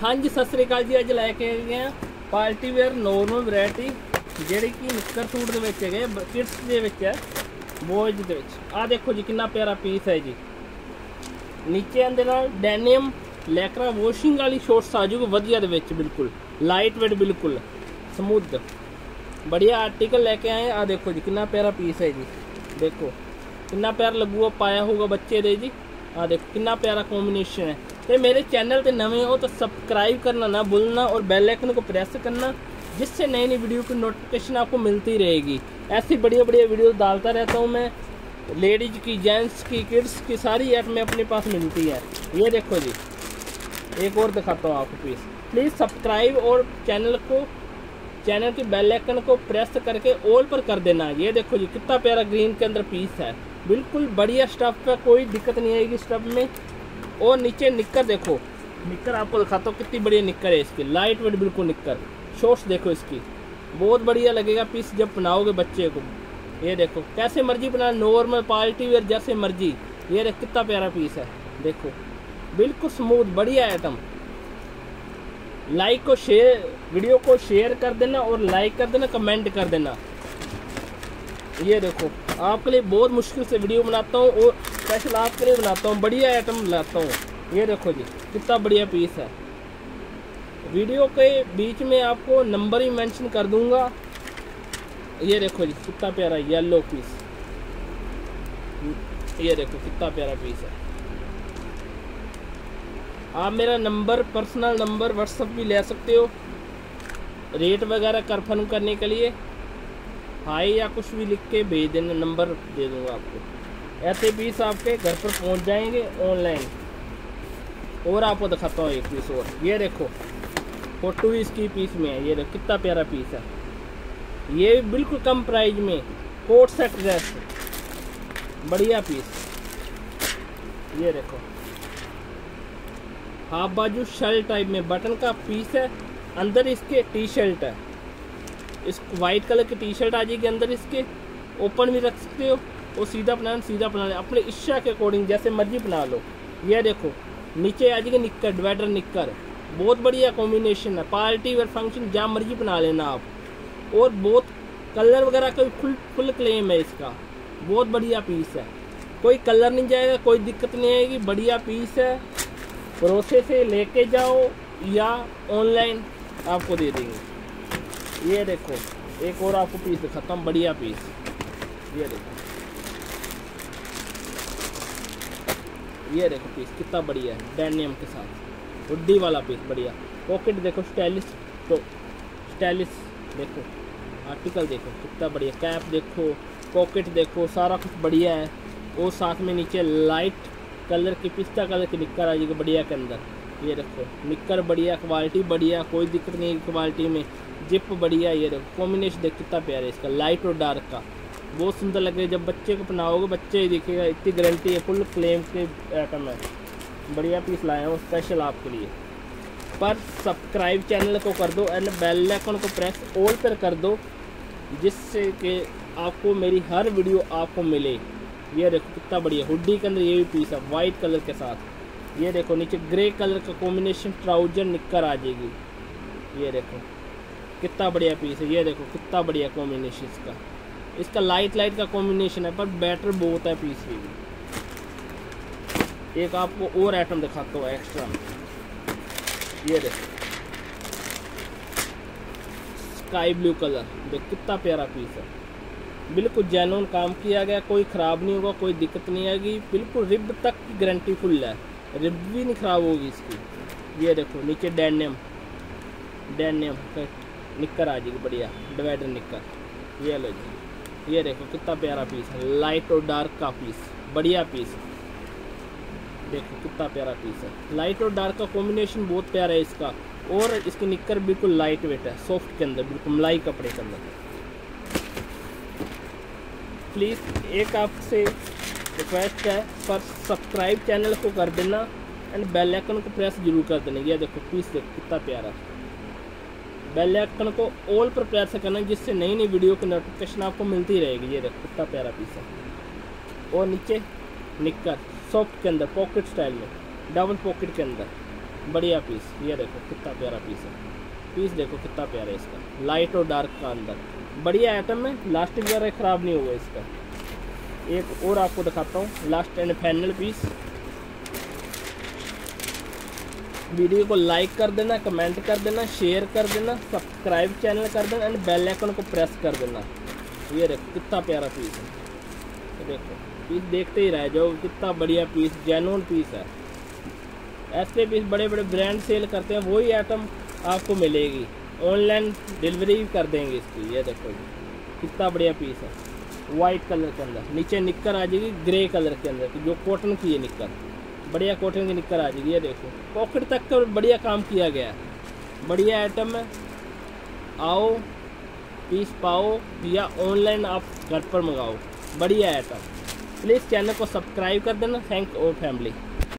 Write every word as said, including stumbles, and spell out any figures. हाँ जी सत श्री अकाल जी। अज लैके गए पार्टी वेयर नॉर्मल वैरायटी जिहड़ी कि निक्कर सूट दे विच है, किड्स दे विच है, बॉयज दे विच। आ देखो जी कितना प्यारा पीस है जी। नीचे आंदे नाल डेनिम लैकरा वॉशिंग वाली शॉर्ट्स आ जाऊगी वधिया दे विच, बिल्कुल लाइट वेट, बिल्कुल स्मूथ बढ़िया आर्टिकल लेके आए। आ देखो जी कितना प्यारा पीस है जी। देखो कितना प्यारा लगूगा पाया होगा बच्चे दे जी। आ देखो कितना प्यारा कॉम्बीनेशन है। तो मेरे चैनल पे नवे हो तो सब्सक्राइब करना ना भूलना और बेल आइकन को प्रेस करना, जिससे नई नई वीडियो की नोटिफिकेशन आपको मिलती रहेगी। ऐसी बढ़िया बढ़िया वीडियो डालता रहता हूँ मैं, लेडीज़ की, जेंट्स की, किड्स की, सारी ऐप में अपने पास मिलती है। ये देखो जी एक और दिखाता हूँ आपको पीस। प्लीज़ सब्सक्राइब और चैनल को चैनल की बेल आइकन को प्रेस करके ऑल पर कर देना। ये देखो जी कितना प्यारा ग्रीन के अंदर पीस है, बिल्कुल बढ़िया स्टफ है, कोई दिक्कत नहीं आएगी स्टफ में। और नीचे निक्कर देखो, निक्कर आपको दिखाता हूँ कितनी बढ़िया निक्कर है इसकी, लाइट वेट बिल्कुल निक्कर। शॉर्ट्स देखो इसकी, बहुत बढ़िया लगेगा पीस जब पहनाओगे बच्चे को। ये देखो कैसे मर्जी बना, नॉर्मल पार्टी वेयर जैसे मर्जी। ये देखो कितना प्यारा पीस है, देखो बिल्कुल स्मूथ बढ़िया है एकदम। लाइक को शेयर, वीडियो को शेयर कर देना और लाइक कर देना, कमेंट कर देना। ये देखो आपके लिए बहुत मुश्किल से वीडियो बनाता हूँ और स्पेशल आपके लिए बनाता हूँ, बढ़िया आइटम लाता हूँ। ये देखो जी कितना बढ़िया पीस है। वीडियो के बीच में आपको नंबर ही मेंशन कर दूँगा। ये देखो जी कितना प्यारा येलो पीस, ये देखो कितना प्यारा पीस है। आप मेरा नंबर, पर्सनल नंबर व्हाट्सएप भी ले सकते हो रेट वगैरह कन्फर्म करने के लिए। हाई या कुछ भी लिख के भेज देना, नंबर दे दूंगा आपको। ऐसे पीस आपके घर पर पहुंच जाएंगे ऑनलाइन। और आपको दिखाता हूँ एक पीस और। ये देखो फोटो भी इसकी पीस में है। ये देखो कितना प्यारा पीस है, ये बिल्कुल कम प्राइस में कोट सेट ड्रेस, बढ़िया पीस। ये देखो हाफ बाजू शर्ट टाइप में बटन का पीस है, अंदर इसके टी शर्ट है। इस वाइट कलर की टी शर्ट आ जाएगी अंदर इसके, ओपन भी रख सकते हो और सीधा बनाना सीधा बनाना अपने इच्छा के अकॉर्डिंग, जैसे मर्जी बना लो। ये देखो नीचे आ जाएगी निक्कर, डिवाइडर निक्कर, बहुत बढ़िया कॉम्बिनेशन है। पार्टी वेयर फंक्शन जहाँ मर्जी बना लेना आप। और बहुत कलर वगैरह का फुल फुल क्लेम है इसका, बहुत बढ़िया पीस है। कोई कलर नहीं जाएगा, कोई दिक्कत नहीं आएगी, बढ़िया पीस है। भरोसे से लेके जाओ या ऑनलाइन आपको दे देंगे। ये देखो एक और आपको पीस दिखाता हूँ, बढ़िया पीस। ये देखो ये देखो पीस कितना बढ़िया है, डेनिम के साथ हुडी वाला पीस बढ़िया। पॉकेट देखो स्टाइलिश, तो स्टाइलिश देखो आर्टिकल देखो कितना बढ़िया। कैप देखो, पॉकेट देखो, सारा कुछ बढ़िया है। और साथ में नीचे लाइट कलर की, पिस्ता कलर की निक्कर आ जाएगी बढ़िया के अंदर। ये देखो निक्कर बढ़िया, क्वालिटी बढ़िया, कोई दिक्कत नहीं है क्वालिटी में, जिप बढ़िया। ये देखो कॉम्बिनेशन देख कितना प्यारा है इसका, लाइट और डार्क का, बहुत सुंदर लगेगा जब बच्चे को पहनाओगे, बच्चे ही दिखेगा। इतनी गारंटी है, फुल क्लेम के आइटम है, बढ़िया पीस लाया हूँ स्पेशल आपके लिए। पर सब्सक्राइब चैनल को कर दो एंड बेल आइकन को प्रेस ऑल पर कर दो, जिससे कि आपको मेरी हर वीडियो आपको मिले। ये देखो कितना बढ़िया हुडी के अंदर ये भी पीस है वाइट कलर के साथ। ये देखो नीचे ग्रे कलर का कॉम्बिनेशन ट्राउजर निक्कर आ जाएगी। ये देखो कितना बढ़िया पीस है। ये देखो कितना बढ़िया कॉम्बिनेशन इसका, इसका लाइट लाइट का कॉम्बिनेशन है पर बेटर बहुत है पीस भी। एक आपको और आइटम दिखाता हूँ एक्स्ट्रा। ये देखो स्काई ब्लू कलर, देखो कितना प्यारा पीस है, बिल्कुल जैनून काम किया गया, कोई ख़राब नहीं होगा, कोई दिक्कत नहीं आएगी, बिल्कुल रिब तक की गारंटी फुल है, रिब भी नहीं ख़राब होगी इसकी। ये देखो नीचे डेनिम डेनिम निक्कर आ जाएगी बढ़िया, डिवाइडर निक्कर। ये लो जी ये देखो कितना प्यारा पीस है, लाइट और डार्क का पीस, बढ़िया पीस। देखो कितना प्यारा पीस है, लाइट और डार्क का कॉम्बिनेशन बहुत प्यारा है इसका। और इसकी निक्कर बिल्कुल लाइट वेट है, सॉफ्ट के अंदर, बिल्कुल मलाई कपड़े के अंदर। प्लीज़ एक आपसे रिक्वेस्ट है, पर सब्सक्राइब चैनल को कर देना एंड बेल आइकन को प्रेस जरूर कर देना। ये देखो पीस देखो कितना प्यारा, बेल आइकन को ऑल पर प्रेस करना, जिससे नई नई वीडियो की नोटिफिकेशन आपको मिलती रहेगी। ये देखो कितना प्यारा पीस है। और नीचे निक्कर सॉफ्ट के अंदर, पॉकेट स्टाइल में, डबल पॉकेट के अंदर, बढ़िया पीस, ये देखो कितना प्यारा पीस है, पीस देखो कितना प्यारा है इसका, लाइट और डार्क का अंदर, बढ़िया आइटम है, प्लास्टिक वगैरह ख़राब नहीं होगा इसका। एक और आपको दिखाता हूँ, last and final piece. Video को लाइक कर देना, कमेंट कर देना, शेयर कर देना, सब्सक्राइब चैनल कर देना एंड बेल आइकन को प्रेस कर देना। ये देखो कितना प्यारा पीस है, देखो पीस देखते ही रह जाओ, कितना बढ़िया पीस, जेन्युइन पीस है। ऐसे पीस बड़े बड़े ब्रांड सेल करते हैं, वही आइटम आपको मिलेगी, ऑनलाइन डिलीवरी कर देंगे इसकी। ये देखो कितना बढ़िया पीस है, वाइट कलर के अंदर, नीचे निक्कर आ जाएगी ग्रे कलर के अंदर, जो कॉटन की है निक्कर, बढ़िया कॉटन की निक्कर आ जाएगी। ये देखो पॉकेट तक का बढ़िया काम किया गया है, बढ़िया आइटम है। आओ पीस पाओ या ऑनलाइन आप घर पर मंगाओ, बढ़िया आइटम। प्लीज़ चैनल को सब्सक्राइब कर देना। Thank you family.